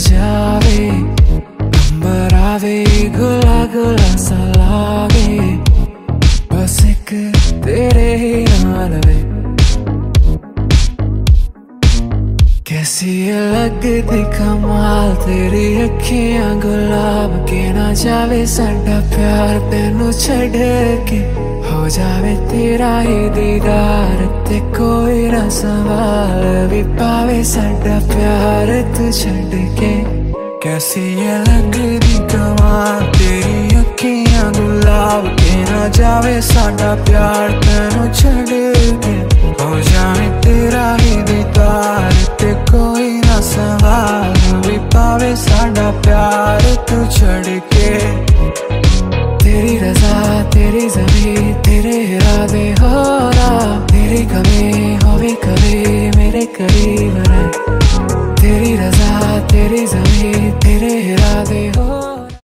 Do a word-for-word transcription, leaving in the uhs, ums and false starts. जावे नंबर आवे गुला गुला सलावे बस एक तेरे ही नाल वे कैसी अलग दिखा माल तेरी अखियां गुलाब के ना जावे साडा प्यार तेनू छड़ के हो जावे तेरा ही दीदार ते कोई ना सवाल भी पावे साडा प्यार तू छड़ के कैसी अलग दी कमाल तेरी अखियां गुलाब के ना जावे साडा प्यार तेनू छड़ के हो जावे तेरा ही दीदार ते कोई ना सवाल भी पावे साडा प्यार तू छड़ के तेरी रजा तेरी जमीन तेरे इरादे हो रहा तेरी कमी हो भी कभी मेरे करीब।